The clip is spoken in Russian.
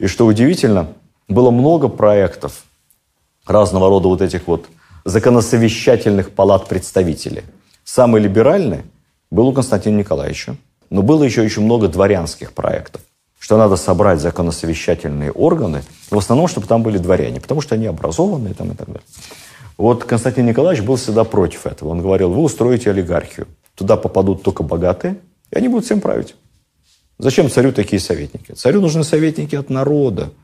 И что удивительно, было много проектов разного рода вот этих вот законосовещательных палат представителей. Самый либеральный был у Константина Николаевича, но было еще очень много дворянских проектов, что надо собрать законосовещательные органы, в основном, чтобы там были дворяне, потому что они образованные там и так далее. Вот Константин Николаевич был всегда против этого. Он говорил, вы устроите олигархию, туда попадут только богатые, и они будут всем править. Зачем царю такие советники? Царю нужны советники от народа,